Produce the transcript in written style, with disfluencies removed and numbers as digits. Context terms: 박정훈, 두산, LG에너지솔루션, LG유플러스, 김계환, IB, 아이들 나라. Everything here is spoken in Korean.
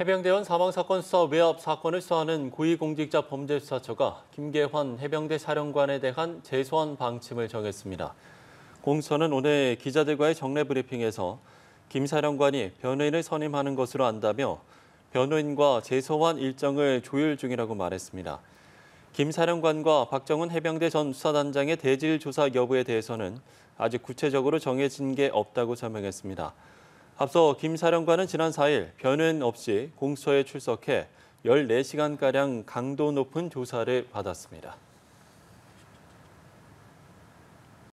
해병대원 사망사건 수사 외압 사건을 수사하는 고위공직자범죄수사처가 김계환 해병대 사령관에 대한 재소환 방침을 정했습니다. 공수처는 오늘 기자들과의 정례 브리핑에서 김 사령관이 변호인을 선임하는 것으로 안다며 변호인과 재소환 일정을 조율 중이라고 말했습니다. 김 사령관과 박정훈 해병대 전 수사단장의 대질 조사 여부에 대해서는 아직 구체적으로 정해진 게 없다고 설명했습니다. 앞서 김 사령관은 지난 4일 변호인 없이 공수처에 출석해 14시간가량 강도 높은 조사를 받았습니다.